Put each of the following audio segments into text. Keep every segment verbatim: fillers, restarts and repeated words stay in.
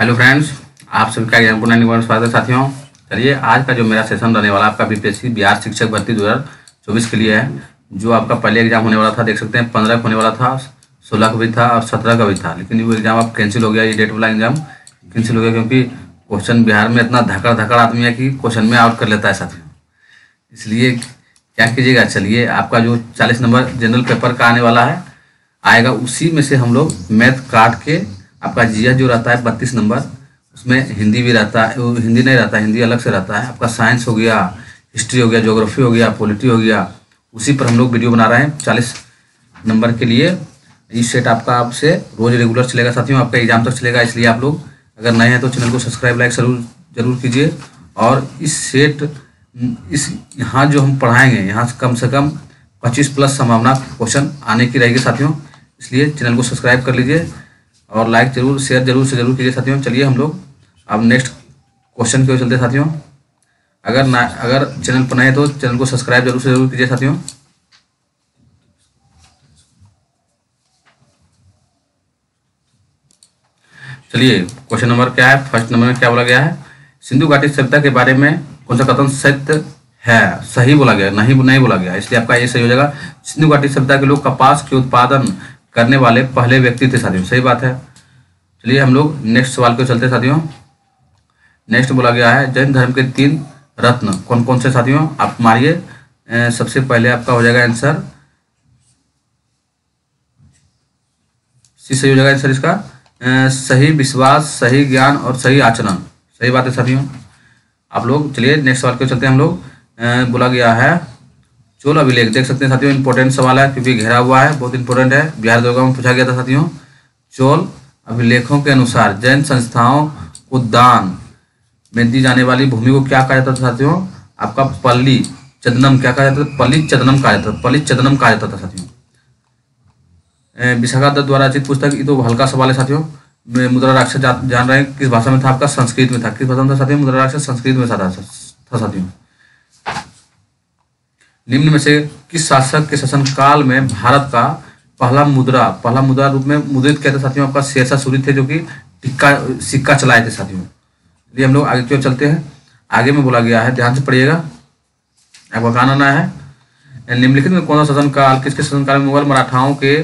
Hello friends, आप सभी का एग्जाम पुनः निवारण स्वागत है साथियों। चलिए, आज का जो मेरा सेशन रहने वाला आपका बीपीएससी बिहार शिक्षक भर्ती दो हज़ार चौबीस के लिए है। जो आपका पहले एग्जाम होने वाला था, देख सकते हैं पंद्रह होने वाला था, सोलह का भी था और सत्रह का भी था, लेकिन वो एग्जाम अब कैंसिल हो गया। ये डेट वाला एग्जाम कैंसिल हो गया क्योंकि क्वेश्चन बिहार में इतना धकड़ धकड़ आदमी है कि क्वेश्चन में आउट कर लेता है साथियों। इसलिए क्या कीजिएगा, चलिए आपका जो चालीस नंबर जनरल पेपर का आने वाला है आएगा, उसी में से हम लोग मैथ काट के आपका जीएस जो रहता है बत्तीस नंबर, उसमें हिंदी भी रहता है, हिंदी नहीं रहता, हिंदी अलग से रहता है। आपका साइंस हो गया, हिस्ट्री हो गया, ज्योग्राफी हो गया, पॉलिटी हो गया, उसी पर हम लोग वीडियो बना रहे हैं चालीस नंबर के लिए। इस सेट आपका आपसे रोज रेगुलर चलेगा साथियों, आपका एग्जाम तक चलेगा। इसलिए आप लोग अगर नए हैं तो चैनल को सब्सक्राइब लाइक जरूर जरूर कीजिए। और इस सेट इस यहाँ जो हम पढ़ाएंगे, यहाँ से कम से कम पच्चीस प्लस संभावना क्वेश्चन आने की रहेगी साथियों। इसलिए चैनल को सब्सक्राइब कर लीजिए और लाइक जरूर शेयर जरूर से जरूर कीजिए साथियों। चलिए हम लोग अब नेक्स्ट क्वेश्चन क्यों चलते हैं साथियों। अगर ना अगर चैनल पर नए तो चैनल को सब्सक्राइब जरूर से जरूर कीजिए साथियों। चलिए, क्वेश्चन नंबर क्या है, फर्स्ट नंबर में क्या बोला गया है, सिंधु घाटी सभ्यता के बारे में कौन सा कथन सत्य है। सही बोला गया, नहीं नहीं बोला गया, इसलिए आपका ये सही हो जाएगा। सिंधु घाटी सभ्यता के लोग कपास के उत्पादन करने वाले पहले व्यक्ति थे साथियों, सही बात है। चलिए हम लोग नेक्स्ट सवाल को चलते हैं साथियों। नेक्स्ट बोला गया है, जैन धर्म के तीन रत्न कौन कौन से साथियों। आप मारिए, सबसे पहले आपका हो जाएगा आंसर सी, सही हो जाएगा आंसर इसका, सही विश्वास, सही ज्ञान और सही आचरण, सही बात है साथियों आप लोग। चलिए नेक्स्ट सवाल को चलते हैं हम लोग। बोला गया है चोल अभिलेख, देख सकते हैं साथियों, इंपॉर्टेंट सवाल है क्योंकि घेरा हुआ है, बहुत इंपॉर्टेंट है, बिहार दरोगा में पूछा गया था साथियों। चोल अभिलेखों के अनुसार जैन संस्थाओं को दान में दी जाने वाली भूमि को क्या कहा जाता था साथियों। आपका पल्ली चदनम, क्या कहा जाता था, पल्ली चदनम कहा जाता था, पल्ली चदनम कहा जाता था साथियों। विशाखा दत्त द्वारा रचित पुस्तक, ये तो हल्का सवाल है साथियों। मुद्रा राक्षस जान रहे हैं किस भाषा में था, आपका संस्कृत में था, किस भाषा में था साथियों, मुद्रा राक्षस संस्कृत में था साथियों। निम्न में से किस शासक के शासनकाल में भारत का पहला मुद्रा पहला मुद्रा रूप में मुद्रित किया था साथियों। आपका शेरशाह सूरी थे जो कि टिक्का सिक्का चलाए थे साथियों। ये हम लोग आगे की ओर चलते हैं। आगे में बोला गया है, ध्यान से पढ़िएगा, आपको कहां आना है। निम्नलिखित में कौन सा शासनकाल, किसके शासनकाल में मुगल मराठाओं के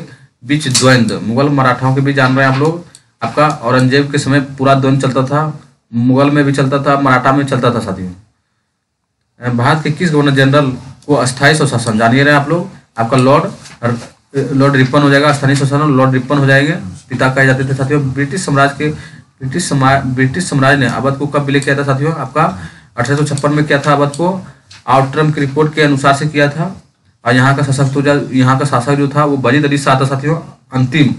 बीच द्वंद्व, मुगल मराठाओं के बीच जान रहे हैं आप लोग। आपका औरंगजेब के समय पूरा द्वंद्व चलता था, मुगल में भी चलता था, मराठा में चलता था साथियों। भारत के किस गवर्नर जनरल को अस्थायी स्वशासन, जानिए रहे आप लोग। आपका लॉर्ड लॉर्ड रिपन हो जाएगा, अस्थायी स्वशासन लॉर्ड रिपन हो जाएंगे, पिता कहे जाते थे साथियों। ब्रिटिश साम्राज्य के ब्रिटिश साम्राज्य ब्रिटिश साम्राज्य ने अवध को कब विलय किया था साथियों। आपका अठारह सौ छप्पन में किया था अवध को, आउटरम की रिपोर्ट के अनुसार से किया था। और यहाँ का शासक तो यहाँ का शासक जो था वो बजीद अली शाह था साथियों। अंतिम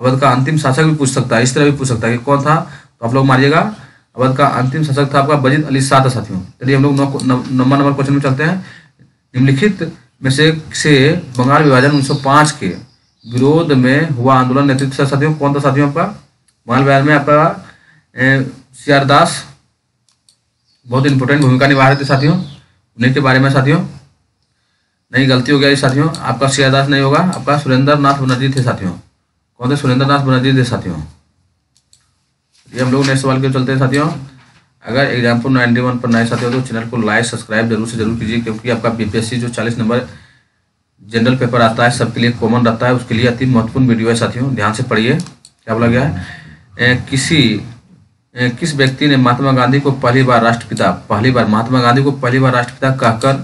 अवध का अंतिम शासक भी पूछ सकता है, इस तरह भी पूछ सकता है कि कौन था, तो आप लोग मारिएगा। अवध का अंतिम शासक था आपका बजीद अली शाह था साथियों। चलिए हम लोग नंबर नंबर क्वेश्चन में चलते हैं। निम्नलिखित में से से बंगाल विभाजन उन्नीस सौ पाँच के विरोध में हुआ आंदोलन नेतृत्व साथियों कौन था साथियों। आपका बंगाल विभाजन में आपका सी आर दास बहुत इंपॉर्टेंट भूमिका निभा रहे थे साथियों, उन्हीं के बारे में साथियों। नहीं, गलती हो गया साथियों, आपका सी आर दास नहीं होगा, आपका सुरेंद्र नाथ बनर्जी थे साथियों। कौन थे, सुरेंद्र नाथ बनर्जी थे साथियों। ये हम लोग नेक्स्ट सवाल के चलते हैं साथियों। अगर एग्जाम्पल नाइन्टी वन पर नए साथी हो तो चैनल को लाइक सब्सक्राइब जरूर से जरूर कीजिए, क्योंकि आपका बीपीएससी जो चालीस नंबर जनरल पेपर आता है सबके लिए कॉमन रहता है, उसके लिए अति महत्वपूर्ण वीडियो है साथियों। ध्यान से पढ़िए क्या बोला गया है। ए, किसी ए, किस व्यक्ति ने महात्मा गांधी को पहली बार राष्ट्रपिता पहली बार महात्मा गांधी को पहली बार राष्ट्रपिता कहकर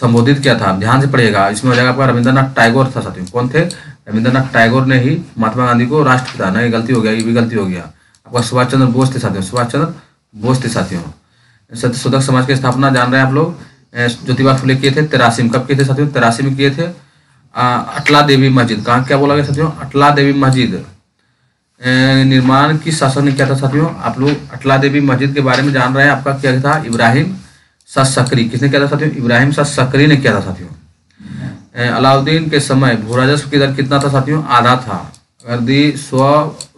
संबोधित किया था। ध्यान से पढ़िएगा, इसमें हो जाएगा आपका रविंद्रनाथ टैगोर था साथियों। कौन थे, रविंद्रनाथ टैगोर ने ही महात्मा गांधी को राष्ट्रपिता, नहीं गलती हो गया, ये भी गलती हो गया। आपका सुभाष चंद्र बोस थे साथियों, सुभाष चंद्र बोझ थे साथियों। सत्यशोधक समाज की स्थापना जान रहे हैं आप लोग, ज्योतिबा फुले किए थे तिरासी में। कब किए थे साथियों, तिरासी में किए थे। अटला देवी मस्जिद कहाँ, क्या बोला गया साथियों, अटला देवी मस्जिद निर्माण किस शासक ने किया था साथियों। आप लोग अटला देवी मस्जिद के बारे में जान रहे हैं, आपका क्या था, इब्राहिम शाह सकरी। किसने किया था साथियों, इब्राहिम शाह सकरी ने किया था साथियों। अलाउद्दीन के समय भू राजस्व की दर कितना था साथियों, आधा था। अगर दी सौ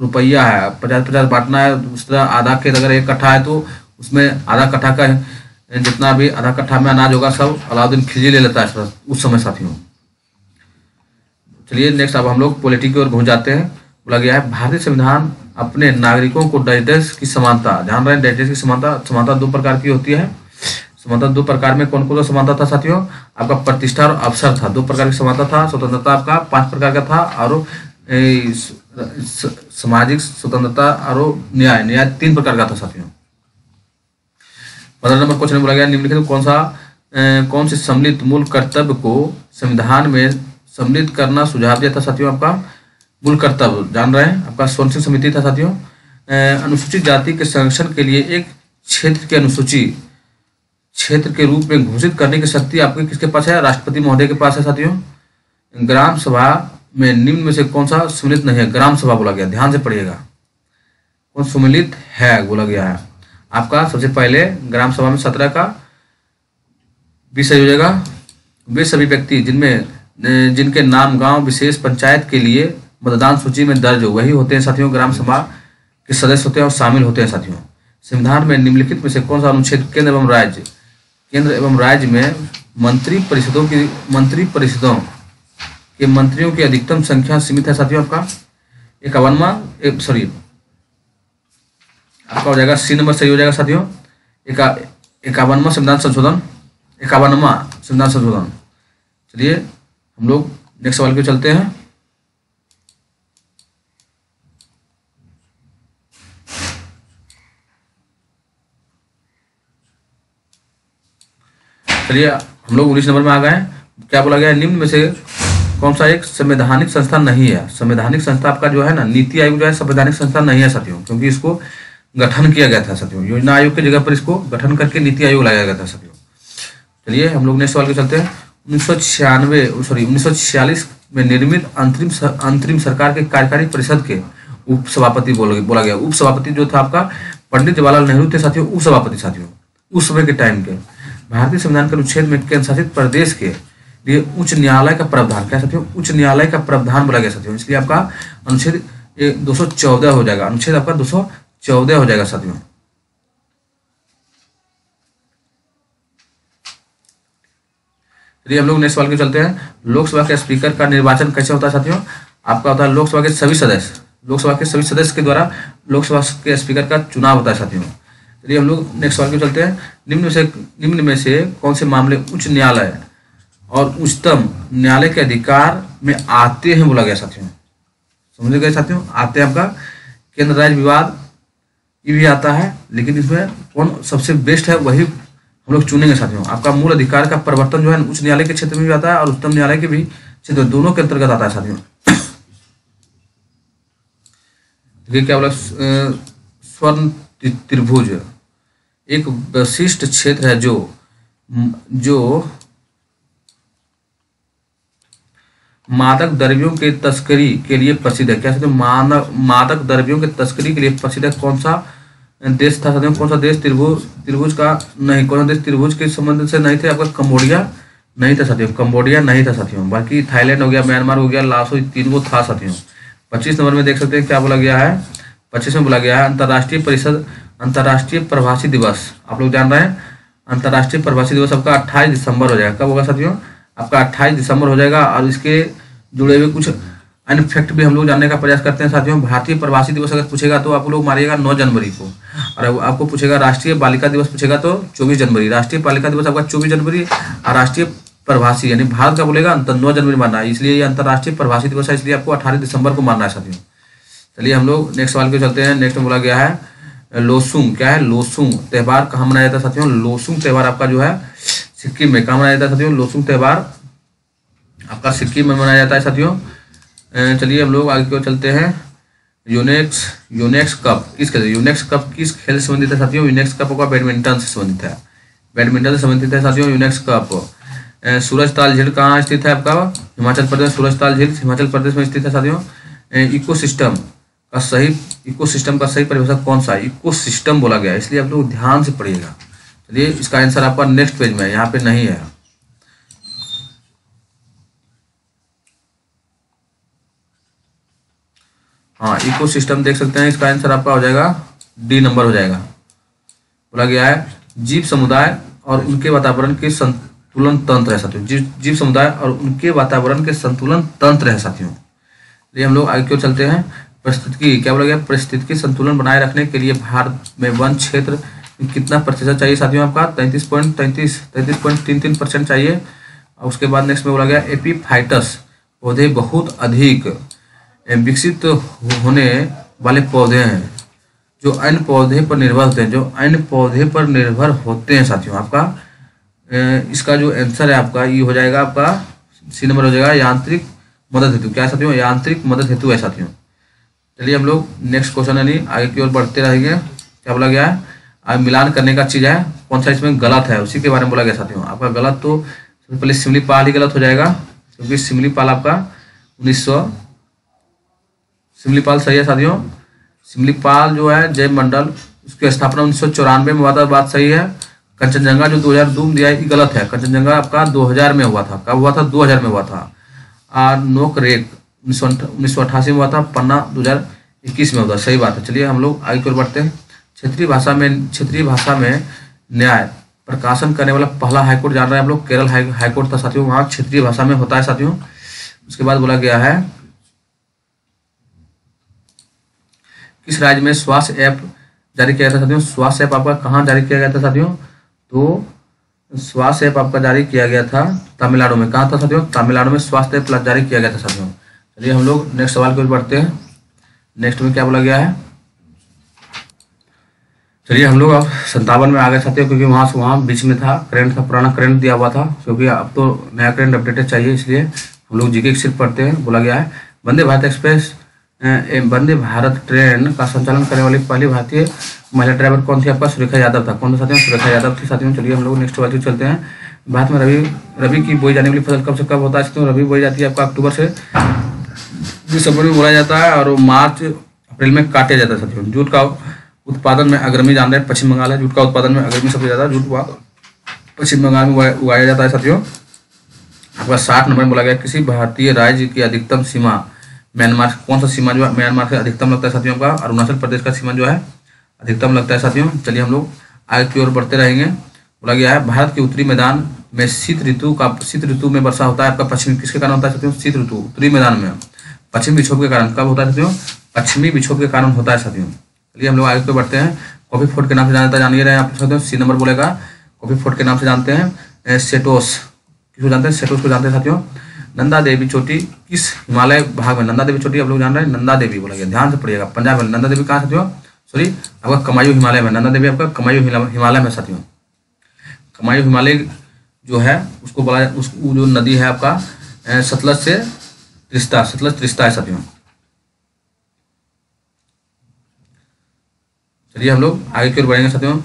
रुपया है, पचास पचास बांटना है, दूसरा आधा खेत अगर एक कट्ठा है तो उसमें आधा कट्ठा का जितना भी आधा कट्ठा में अनाज होगा सब अलाउद्दीन खिलजी ले लेता है उस समय साथियों। चलिए नेक्स्ट अब हम लोग पॉलिटी की ओर पहुंच जाते हैं। बोला गया है, भारतीय संविधान अपने नागरिकों को डेटेस की समानता, ध्यान रहे डेटेस की समानता, समानता दो प्रकार की होती है। समानता दो प्रकार में कौन कौन सा समानता था साथियों? आपका प्रतिष्ठा और अवसर था, दो प्रकार की समानता था। स्वतंत्रता आपका पांच प्रकार का था और सामाजिक स्वतंत्रता और न्याय, न्याय तीन प्रकार का था साथियों। पंद्रह नंबर क्वेश्चन में बोला गया निम्नलिखित कौन सा कौन से सम्मिलित मूल कर्तव्य को संविधान में सम्मिलित करना सुझाव दिया था साथियों? आपका मूल कर्तव्य जान रहे हैं, आपका सोनसिंह समिति था साथियों। अनुसूचित जाति के संरक्षण के लिए एक क्षेत्र की अनुसूची क्षेत्र के रूप में घोषित करने की शक्ति आपके किसके पास है? राष्ट्रपति महोदय के पास है साथियों। ग्राम सभा में निम्न में से कौन सा सम्मिलित नहीं है? ग्राम सभा बोला गया, ध्यान से पढ़िएगा, कौन सम्मिलित है बोला गया है। आपका सबसे पहले ग्राम सभा में सत्रह का बीस सही हो जाएगा। वे सभी व्यक्ति जिनमें जिनके नाम गांव विशेष पंचायत के लिए मतदान सूची में दर्ज हो वही होते हैं साथियों, ग्राम सभा के सदस्य होते हैं और शामिल होते हैं साथियों। संविधान में निम्नलिखित में से कौन सा अनुच्छेद केंद्र एवं राज्य केंद्र एवं राज्य में मंत्री परिषदों की मंत्री परिषदों के मंत्रियों की अधिकतम संख्या सीमित है साथियों? आपका इक्यावनवा एक सॉरी आपका हो जाएगा सी नंबर सही हो जाएगा साथियों। इक्यावनवा संविधान संशोधन इक्यावनवा संविधान संशोधन। चलिए हम लोग नेक्स्ट सवाल पे चलते हैं। चलिए हम लोग उन्नीस नंबर में आ गए हैं। क्या बोला गया है? निम्न में से कौन सा एक संवैधानिक संस्था नहीं है? संवैधानिक संस्था आपका जो है ना नीति आयोग जो है संवैधानिक संस्था नहीं है साथियों, क्योंकि इसको गठन किया गया था साथियों। योजना आयोग की जगह पर इसको गठन करके नीति आयोग लाया गया था साथियों। चलिए हम लोग नेक्स्ट सवाल के चलते हैं। उन्नीस सौ छियानवे सॉरी उन्नीस सौ छियालीस में निर्मित अंतरिम अंतरिम सरकार के कार्यकारी परिषद के उप सभापति बोला गया। उप सभापति जो था आपका पंडित जवाहरलाल नेहरू थे साथियों, उप सभापति साथियों उस समय के टाइम के। भारतीय संविधान के अनुच्छेद में केंद्र शासित प्रदेश के लिए उच्च न्यायालय का प्रावधान, क्या साथियों? उच्च न्यायालय का प्रावधान बोला गया साथियों। इसलिए आपका अनुच्छेद दो सौ चौदह हो जाएगा, अनुच्छेद आपका दो सौ चौदह हो जाएगा साथियों। चलिए हम लोग नेक्स्ट सवाल के चलते हैं। लोकसभा के स्पीकर का निर्वाचन कैसे होता है साथियों? आपका होता है लोकसभा के सभी सदस्य लोकसभा के सभी सदस्य के द्वारा लोकसभा के स्पीकर का चुनाव होता है साथियों। चलिए हम लोग नेक्स्ट सवाल के चलते हैं। निम्न में से निम्न में से कौन से मामले उच्च न्यायालय और उच्चतम न्यायालय के अधिकार में आते हैं बोला गया साथियों? समझे गए साथियों, आते हैं। आपका केंद्र राज्य विवाद ये भी आता है, लेकिन इसमें कौन सबसे बेस्ट है वही हम लोग चुनेंगे साथियों। आपका मूल अधिकार का परिवर्तन जो है उच्च न्यायालय के क्षेत्र में भी आता है और उच्चतम न्यायालय के भी क्षेत्र, दोनों के अंतर्गत आता है साथियों। देखिए क्या बोला, स्वर्ण त्रिभुज एक विशिष्ट क्षेत्र है जो जो मादक द्रव्यों के तस्करी के लिए प्रसिद्ध है। क्या साथियों? मानव मादक द्रव्यों के तस्करी के लिए प्रसिद्ध है कौन सा देश था साथियों? कौन सा देश त्रिभुज त्रिभुज का नहीं, कौन सा देश त्रिभुज के संबंध से नहीं थे? आपका कंबोडिया नहीं था साथियों, कंबोडिया नहीं था साथियों। बाकी थाईलैंड हो गया, म्यांमार हो गया, लाओस, तीन वो था साथियों। पच्चीस नंबर में देख सकते हैं क्या बोला गया है। पच्चीस में बोला गया है अंतर्राष्ट्रीय परिषद अंतर्राष्ट्रीय प्रवासी दिवस, आप लोग जान रहे हैं अंतर्राष्ट्रीय प्रवासी दिवस आपका अट्ठाईस दिसंबर हो जाएगा। कब होगा साथियों? आपका अट्ठाईस दिसंबर हो जाएगा। और इसके जुड़े हुए कुछ अन्य फैक्ट भी हम लोग जानने का प्रयास करते हैं साथियों। भारतीय प्रवासी दिवस अगर पूछेगा तो आप लोग मारिएगा नौ जनवरी को, और आपको पूछेगा राष्ट्रीय बालिका दिवस पूछेगा तो चौबीस जनवरी। राष्ट्रीय बालिका दिवस आपका चौबीस जनवरी और राष्ट्रीय प्रवासी यानी भारत का बोलेगा नौ जनवरी मानना है, इसलिए ये अंतर्राष्ट्रीय प्रवासी दिवस है, इसलिए आपको अठारह दिसंबर को मानना है साथियों। चलिए हम लोग नेक्स्ट सवाल पे चलते हैं। नेक्स्ट में बोला गया है लोसुंग, क्या है लोसुंग त्यौहार कहाँ मनाया जाता है साथियों? लोसुंग त्यौहार आपका जो है सिक्किम में, कहाँ मनाया जाता है साथियों? लोसुंग त्यौहार आपका सिक्किम में मनाया जाता है साथियों। चलिए हम लोग आगे की ओर चलते हैं। यूनेक्स यूनेक्स कप किस खेल यूनेक्स कप किस खेल से संबंधित है साथियों? यूनेक्स कप आपका बैडमिंटन से संबंधित है, बैडमिंटन से संबंधित है साथियों यूनेक्स कप। सूरजताल झील कहाँ स्थित है? आपका हिमाचल प्रदेश, सूरजताल झील हिमाचल प्रदेश में स्थित है साथियों। इकोसिस्टम का सही इकोसिस्टम का सही परिभाषा कौन सा है? इकोसिस्टम बोला गया, इसलिए आप लोग ध्यान से पढ़िएगा। चलिए इसका आंसर आपका नेक्स्ट पेज में है, यहाँ पे नहीं है। हाँ इकोसिस्टम देख सकते हैं, इसका आंसर आपका हो जाएगा डी नंबर हो जाएगा। बोला गया है जीव समुदाय और उनके वातावरण के संतुलन तंत्र है साथियों, जीव जीव समुदाय और उनके वातावरण के संतुलन तंत्र है साथियों। चलिए हम लोग आगे क्यों चलते हैं। परिस्थितिकी क्या बोला गया, परिस्थितिकी संतुलन बनाए रखने के लिए भारत में वन क्षेत्र कितना प्रतिशत चाहिए साथियों, आपका तैंतीस पॉइंट तैंतीस तैंतीस पॉइंट तीन तीन परसेंट चाहिए। उसके बाद नेक्स्ट में बोला गया एपीफाइटस पौधे बहुत अधिक विकसित होने वाले पौधे हैं जो अन्य पौधे पर निर्भर होते हैं, जो अन्य पौधे पर निर्भर होते हैं साथियों। आपका इसका जो आंसर है आपका ये हो जाएगा, आपका सी नंबर हो जाएगा यांत्रिक मदद हेतु। क्या साथियों, यांत्रिक मदद हेतु है साथियों। चलिए हम लोग नेक्स्ट क्वेश्चन यानी आगे की ओर बढ़ते रहेंगे। क्या बोला गया है, अब मिलान करने का चीज़ है, कौन सा इसमें गलत है उसी के बारे में बोला गया साथियों। आपका गलत तो सबसे पहले सिमलीपाल ही गलत हो जाएगा, क्योंकि तो सिमलीपाल आपका उन्नीस सौ, सिमलीपाल सही है साथियों। सिमलीपाल जो है जय मंडल, उसकी स्थापना उन्नीस सौ चौरानवे में हुआ था, बात सही है। कंचनजंगा जो दो हज़ार दो में दिया है ये गलत है, कंचनजंगा आपका दो हज़ार में हुआ था, कब हुआ था, दो हज़ार में हुआ था। और नोक रेक उन्नीस सौ उन्नीस सौ अट्ठासी में हुआ था, पन्ना दो हज़ार इक्कीस में हुआ था, सही बात है। चलिए हम लोग आगे की ओर बढ़ते हैं। क्षेत्रीय भाषा में क्षेत्रीय भाषा में न्याय प्रकाशन करने वाला पहला हाईकोर्ट जान रहे हैं हम लोग, केरल हाई हाईकोर्ट था साथियों, वहाँ क्षेत्रीय भाषा में होता है साथियों। उसके बाद बोला गया है किस राज्य में स्वास्थ्य ऐप जारी किया गया था साथियों, स्वास्थ्य ऐप आपका कहाँ जारी किया गया था साथियों, तो स्वास्थ्य ऐप आपका जारी किया गया था तमिलनाडु में। कहाँ था साथियों, तमिलनाडु में स्वास्थ्य ऐप जारी किया गया था साथियों। चलिए हम लोग नेक्स्ट सवाल की ओर बढ़ते हैं। नेक्स्ट में क्या बोला गया है, चलिए हम लोग अब संतावन में आ गए साथियों, क्योंकि वहाँ से वहाँ बीच में था करंट था, पुराना करंट दिया हुआ था, क्योंकि अब तो नया करंट अपडेटेड चाहिए, इसलिए हम लोग जीके की सिर्फ पढ़ते हैं। बोला गया है वंदे भारत एक्सप्रेस वंदे भारत ट्रेन का संचालन करने वाली पहली भारतीय महिला ड्राइवर कौन थी, आपका सुरेखा यादव था। कौन सा साथियों, सुरेखा यादव थी साथियों। चलिए हम लोग नेक्स्ट वाले चलते हैं। भारत में रबी रबी की बोई जाने वाली फसल कब से कब होता है, तो रबी बोई जाती है आपका अक्टूबर से दिसंबर में बोला जाता है, और मार्च अप्रैल में काटा जाता है साथियों। जूट का उत्पादन में अग्रणी जान रहे हैं पश्चिम बंगाल है, जूट का उत्पादन में अग्रणी सबसे ज्यादा जूट पश्चिम बंगाल में उगाया जाता है साथियों। आपका साठ नंबर में बोला गया किसी भारतीय राज्य की अधिकतम सीमा म्यांमार, कौन सा सीमा जो है म्यांमार से अधिकतम लगता है साथियों, का अरुणाचल प्रदेश का सीमा जो है अधिकतम लगता है साथियों। चलिए हम लोग आगे की ओर बढ़ते रहेंगे। बोला गया है भारत के उत्तरी मैदान में शीत ऋतु का शीत ऋतु में वर्षा होता है आपका पश्चिमी किसके कारण होता है साथियों, शीत ऋतु उत्तरी मैदान में पश्चिमी विक्षोभ के कारण कब होता है साथियों, पश्चिमी विक्षोभ के कारण होता है साथियों। चलिए हम लोग आगे पे बढ़ते हैं। कॉफी फोर्ट के नाम से जाना जाता जानिए रहे हैं आप साथियों, सी नंबर बोलेगा। कॉफी फोर्ट के नाम से जानते हैं सेटोस, किसको जानते हैं, सेटोस को जानते हैं साथियों। नंदा देवी चोटी किस हिमालय भाग में, नंदा देवी चोटी आप लोग जान रहे हैं, नंदा देवी बोला गया, ध्यान से पढ़िएगा, पंजाब में नंदा देवी कहाँ साथियों, सॉरी आपका कमायू हिमालय में, नंदा देवी आपका कमायू हिमालय में साथियों। कमायू हिमालय जो है उसको बोला, उसको जो नदी है आपका सतलज से त्रिस्ता, सतलज त्रिस्ता है साथियों। चलिए हम लोग आगे की ओर बढ़ेंगे साथियों।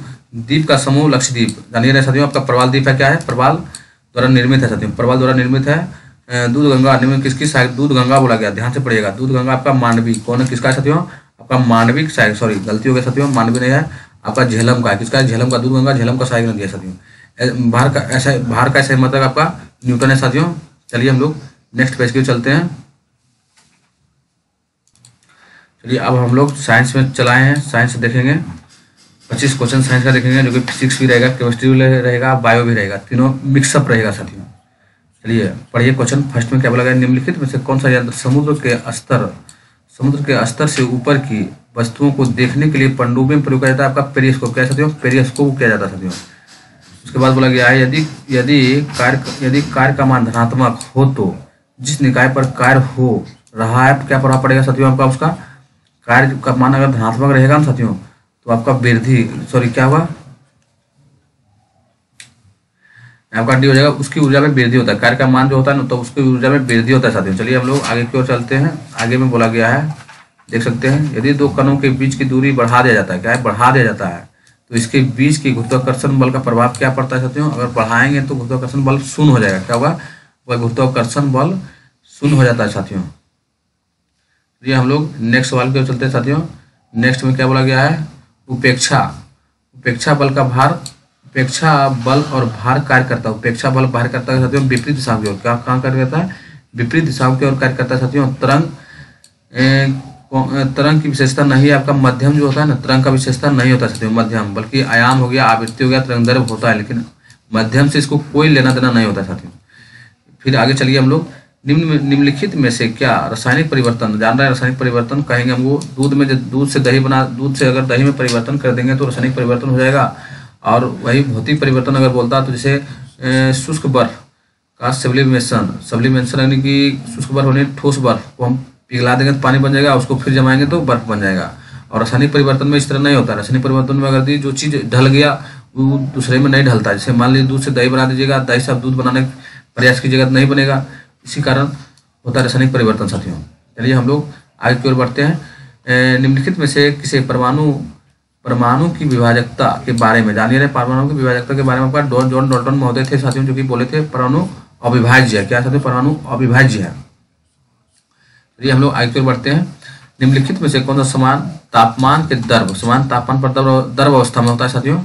द्वीप का समूह लक्षद्वीप जानिए रहे साथियों, आपका प्रवाल द्वीप है, क्या है, प्रवाल द्वारा निर्मित है साथियों, प्रवाल द्वारा निर्मित है। दूध गंगा निर्मित किसकी साइड, दूध गंगा बोला गया, ध्यान से पढ़िएगा, दूध गंगा आपका मांडवी, कौन है किसका है साथियों, आपका मांडवी साइड, सॉरी गलती हो गया साथियों, मांडवी नहीं है आपका झेलम का है, किसका है, झेलम का, दूध गंगा झेलम का सहायक नदी है साथियों। बाहर का ऐसा बाहर का ऐसा मतलब आपका न्यूटन है साथियों। चलिए हम लोग नेक्स्ट पेज की चलते हैं। चलिए अब हम लोग साइंस में चलाए हैं, साइंस देखेंगे पच्चीस क्वेश्चन साइंस का देखेंगे, जो कि फिजिक्स भी रहेगा, केमिस्ट्री भी रहेगा, बायो भी रहेगा, तीनों मिक्सअप रहेगा साथियों। चलिए पढ़िए क्वेश्चन फर्स्ट में क्या बोला गया, निम्नलिखित में से कौन सा यंत्र समुद्र के स्तर समुद्र के स्तर से ऊपर की वस्तुओं को देखने के लिए पनडुब्बी में प्रयोग किया जाता है, आपका पेरिस्कोप, क्या साथियों, पेरिस्कोप किया जाता है साथियों। उसके बाद बोला गया है यदि यदि कार्य यदि कार्य का मान धनात्मक हो तो जिस निकाय पर कार्य हो रहा है क्या प्रभाव पड़ेगा साथियों, आपका उसका कार्य का मान अगर धनात्मक रहेगा ना साथियों, तो आपका वृद्धि सॉरी क्या हुआ आपका डी हो जाएगा, उसकी ऊर्जा में वृद्धि होता है, कार्य का मान जो होता है ना तो उसकी ऊर्जा में वृद्धि होता है साथियों। चलिए हम लोग आगे की ओर चलते हैं। आगे में बोला गया है देख सकते हैं यदि दो कणों के बीच की दूरी बढ़ा दिया जाता है, क्या है, बढ़ा दिया जाता है, तो इसके बीच की गुरुत्वाकर्षण बल का प्रभाव क्या पड़ता है साथियों, अगर बढ़ाएंगे तो गुरुत्वाकर्षण बल शून्य हो जाएगा, क्या होगा, वह गुरुत्वाकर्षण बल शून्य हो जाता है साथियों। ये हम लोग नेक्स्ट सवाल की ओर चलते हैं साथियों। नेक्स्ट में क्या बोला गया है, उपेक्षा उपेक्षा बल का भार, उपेक्षा बल और भार कार्य करता है, उपेक्षा बल भार करता है साथियों विपरीत दिशाओं की ओर, क्या कहाँ कार्य करता है, विपरीत दिशाओं की ओर कार्य करता है साथियों। तरंग तरंग की विशेषता नहीं है आपका मध्यम जो होता है ना, तरंग का विशेषता नहीं होता साथियों मध्यम, बल्कि आयाम हो गया, आवृत्ति हो गया, तरंगदैर्घ्य होता है, लेकिन मध्यम से इसको कोई लेना देना नहीं होता साथियों। फिर आगे चलिए हम लोग निम्न निम्नलिखित में से क्या रासायनिक परिवर्तन, जान रहे हैं रासायनिक परिवर्तन कहेंगे हमको, दूध में जब दूध से दही बना, दूध से अगर दही में परिवर्तन कर देंगे तो रासायनिक परिवर्तन हो जाएगा। और वही भौतिक परिवर्तन अगर बोलता है तो जैसे शुष्क बर्फ का सब्लिमेशन, सब्लिमेशन यानी कि शुष्क बर्फ होने ठोस बर्फ को हम पिघला देंगे तो पानी बन जाएगा, उसको फिर जमाएंगे तो बर्फ बन जाएगा। और रासायनिक परिवर्तन में इस तरह नहीं होता। रासायनिक परिवर्तन में अगर जो चीज़ ढल गया वो दूसरे में नहीं ढलता। जैसे मान लीजिए दूध से दही बना दीजिएगा, दही से आप दूध बनाने का प्रयास कीजिएगा तो नहीं बनेगा। इसी कारण होता है रासायनिक परिवर्तन। साथियों चलिए हम लोग आगे की ओर बढ़ते हैं। निम्नलिखित में से किसे परमाणु परमाणु की विभाजकता के बारे में जानिए। रहे परमाणु की विभाजकता के बारे में आपका जॉन डाल्टन महोदय थे साथियों, जो कि बोले थे परमाणु अविभाज्य है। क्या साथियों? परमाणु अविभाज्य है। चलिए हम लोग आगे की ओर बढ़ते हैं। निम्नलिखित में से कौन सा समान तापमान के दर्व समान तापमान पर दर्व अवस्था में होता है? साथियों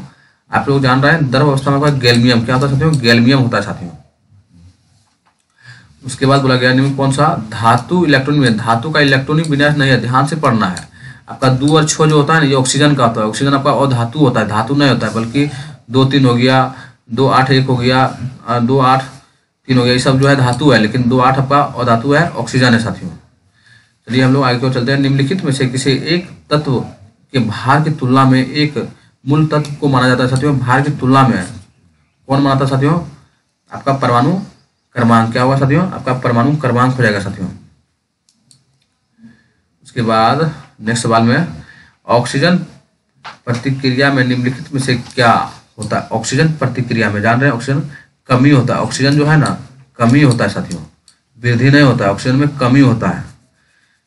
आप लोग जान रहे हैं दर्व अवस्था में होता है गैल्वियम। क्या होता है साथियों? गैल्वियम होता है साथियों। उसके बाद बोला गया निम्न कौन सा धातु इलेक्ट्रॉनिक विन्यास, धातु का इलेक्ट्रॉनिक विन्यास नहीं है, ध्यान से पढ़ना है। आपका दो और छः जो होता है ना, ये ऑक्सीजन का होता है। ऑक्सीजन आपका और धातु होता है, धातु नहीं होता है, बल्कि दो तीन हो गया, दो आठ एक हो गया, दो आठ तीन हो गया, ये सब जो है धातु है, लेकिन दो आठ आपका और धातु है, ऑक्सीजन है साथियों। चलिए हम लोग आगे की ओर चलते हैं। निम्नलिखित में से किसी एक तत्व के भार की तुलना में एक मूल तत्व को माना जाता है साथियों। भार की तुलना में कौन माना जाता है साथियों? आपका परमाणु क्रमांक। क्या होगा साथियों? आपका परमाणु क्रमांक हो जाएगा साथियों। उसके बाद नेक्स्ट सवाल में ऑक्सीजन प्रतिक्रिया में निम्नलिखित में से क्या होता है? ऑक्सीजन प्रतिक्रिया में जान रहे हैं ऑक्सीजन कमी होता है। ऑक्सीजन जो है ना कमी होता है साथियों, वृद्धि नहीं होता है, ऑक्सीजन में कमी होता है,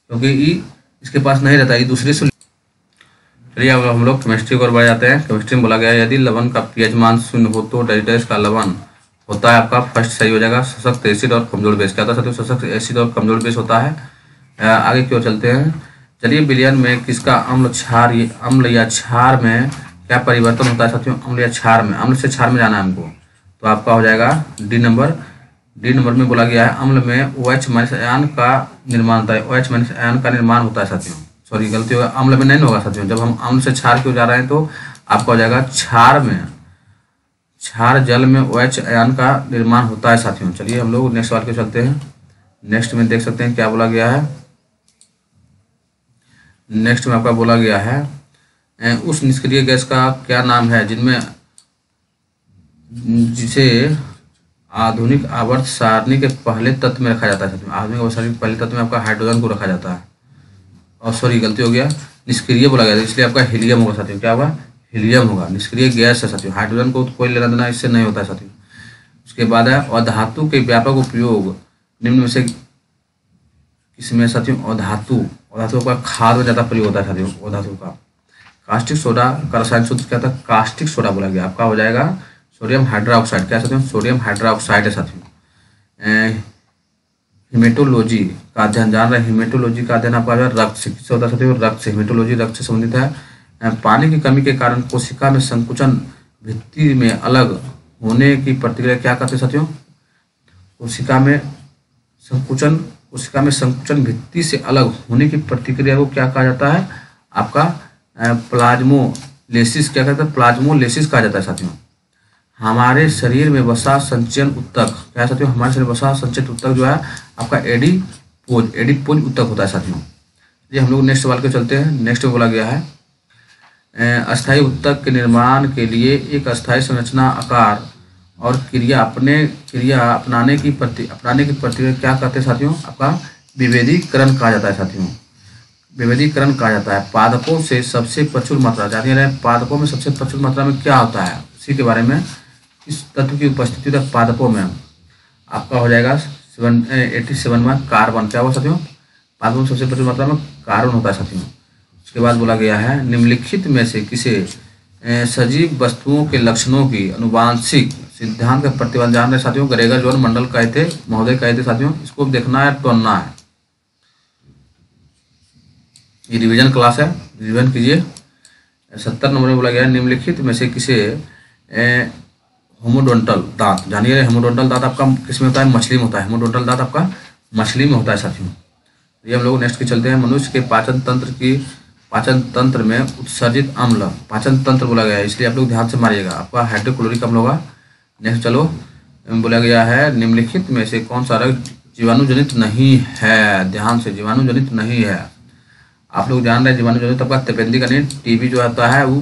क्योंकि ये इसके पास नहीं रहता, ये दूसरे से। चलिए अब हम लोग केमिस्ट्री को बढ़ जाते हैं। केमिस्ट्री में बोला गया है यदि लवण का पीएच मान शून्य हो तो डैश डैश का लवण होता है। आपका फर्स्ट सही हो जाएगा सशक्त एसिड और कमजोर बेस। क्या होता है साथियों? सशक्त एसिड और कमजोर बेस होता है। आगे की ओर चलते हैं। चलिए विलयन में किसका अम्ल क्षार अम्ल या क्षार में क्या परिवर्तन होता है साथियों? अम्ल या क्षार में, अम्ल से क्षार में जाना है हमको, तो आपका हो जाएगा डी नंबर। डी नंबर में बोला गया है अम्ल में ओ एच माइनस आयन का निर्माण होता है। ओ एच माइनस आयन का निर्माण होता है साथियों, सॉरी गलती होगा, अम्ल में नहीं होगा साथियों। जब हम अम्ल से क्षार की ओर जा रहे हैं तो आपका हो जाएगा क्षार में, क्षार जल में ओ एच आयन का निर्माण होता है साथियों। चलिए हम लोग नेक्स्ट सवाल के चलते हैं। नेक्स्ट में देख सकते हैं क्या बोला गया है। नेक्स्ट में आपका बोला गया है उस निष्क्रिय गैस का क्या नाम है जिनमें जिसे आधुनिक आवर्त सारणी के पहले तत्व में रखा जाता है साथियों। आधुनिक आवर्त सारणी के पहले तत्व में आपका हाइड्रोजन को रखा जाता है, और सॉरी गलती हो गया, निष्क्रिय बोला गया इसलिए आपका हीलियम होगा साथियों। क्या होगा? हीलियम होगा। निष्क्रिय गैस है साथियों, हाइड्रोजन को कोई लेना देना इससे नहीं होता है साथियों। उसके बाद है और धातु के व्यापक उपयोग निम्न में से किसमें साथियों? और धातु और धातु का खाद में ज़्यादा प्रयोग होता है साथियों। और धातु का कास्टिक सोडा का रसायन सूत्र क्या था? कास्टिक सोडा बोला गया। आपका हो जाएगा सोडियम हाइड्रोक्साइड। क्या साथियों? सोडियम हाइड्रोक्साइड है साथियों। हीमेटोलॉजी का अध्ययन जान रहे हैं, हीमेटोलॉजी का अध्ययन आपका रक्त से किससे होता है साथियों? रक्त से। हीमेटोलॉजी रक्त से संबंधित है। पानी की कमी के कारण कोशिका में संकुचन भित्ति में अलग होने की प्रतिक्रिया क्या कहते हैं साथियों? कोशिका में संकुचन कोशिका में संकुचन भित्ति से अलग होने की प्रतिक्रिया को क्या कहा जाता है? आपका प्लाज्मोलेसिस। क्या कहता है? प्लाज्मोलेसिस कहा जाता है साथियों। हमारे शरीर में बसा संचयन उत्तक। क्या साथियों? हमारे शरीर में बसा संचयन उत्तक जो है आपका एडिपोज एडिपोज उत्तक होता है साथियों। ये हम लोग नेक्स्ट सवाल को चलते हैं। नेक्स्ट में बोला गया है अस्थायी उत्तक के निर्माण के लिए एक अस्थायी संरचना आकार और क्रिया अपने क्रिया अपनाने की प्रति अपनाने की प्रतिक्रिया क्या कहते हैं साथियों? आपका विभेदीकरण कहा जाता है साथियों। विभेदीकरण कहा जाता है। पादपों से सबसे प्रचुर मात्रा जानिए रहे पादपों में सबसे प्रचुर मात्रा में क्या होता है, उसी के बारे में इस तत्व की उपस्थिति तक पादपों में आपका हो जाएगा सेवन एट्टी सेवन में कार्बन। क्या हुआ साथियों? पादपों में सबसे प्रचुर मात्रा में कार्बन होता है साथियों। उसके बाद बोला गया है निम्नलिखित में से किसे सजीव वस्तुओं के लक्षणों की अनुवांशिक सिद्धांत का प्रतिबंध जान रहे साथियों? ग्रेगर जॉन मंडल कहे थे महोदय कहे थे साथियों। इसको देखना है, पढ़ना है, ये रिवीजन क्लास है, रिवीजन कीजिए। सत्तर नंबर में बोला गया है निम्नलिखित में से किसे होमोडोंटल दांत जानिए। होमोडोंटल दांत आपका किसमें होता है? मछली में होता है। होमोडोंटल दांत आपका मछली में होता है साथियों। ये हम लोग नेक्स्ट के चलते हैं। मनुष्य के पाचन तंत्र की पाचन तंत्र में उत्सर्जित अम्ल पाचन तंत्र बोला गया है, इसलिए आप लोग ध्यान से मारिएगा, आपका हाइड्रोक्लोरिक अम्ल होगा। नेक्स्ट चलो बोला गया है निम्नलिखित में से कौन सा रक्त जीवाणुजनित नहीं है, ध्यान से जीवाणुजनित नहीं है। आप लोग जान रहे हैं जीवाणुजनित आपका तपेंदी का नीट टीबी जो आता है वो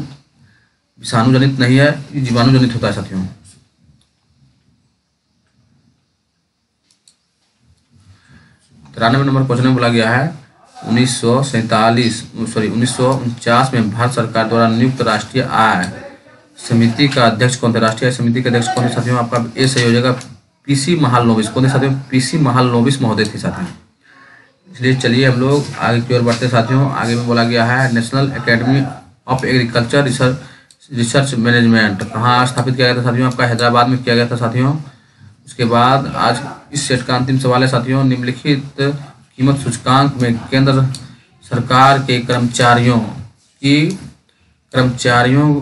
विषाणुजनित नहीं है, ये जीवाणुजनित होता है साथियों। तिरानवे नंबर क्वेश्चन में बोला गया है उन्नीस सौ सैतालीस सॉरी उन्नीस सौ उनचास में भारत सरकार द्वारा नियुक्त राष्ट्रीय आय समिति का अध्यक्ष कौन थे? राष्ट्रीय आय समिति के अध्यक्ष कौन थे साथियों? आपका ए सही हो जाएगा, पीसी महालनोबिस। कौन थे साथियों? पीसी महालनोबिस महोदय थे साथियों। इसलिए चलिए हम लोग आगे की ओर बढ़ते साथियों। आगे में बोला गया है national academy of agriculture research research management कहाँ स्थापित किया गया था साथियों? आपका हैदराबाद में किया गया था साथियों। उसके बाद आज इस सेट का अंतिम सवाल है साथियों, निम्नलिखित कीमत सूचकांक में केंद्र सरकार के कर्मचारियों की कर्मचारियों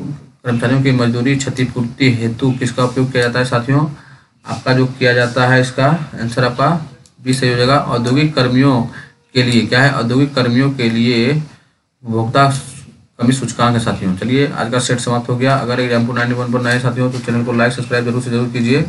कर्मचारियों की मजदूरी क्षतिपूर्ति हेतु किसका उपयोग किया जाता है साथियों? आपका जो किया जाता है इसका आंसर आपका बी सही हो जाएगा, औद्योगिक कर्मियों के लिए। क्या है? औद्योगिक कर्मियों के लिए उपभोक्ता कमी सूचकांक है साथियों। चलिए आज का सेट समाप्त हो गया। अगर एग्जाम्पल नाइनटी वन पर नए साथियों तो चैनल को लाइक सब्सक्राइब जरूर से जरूर कीजिए।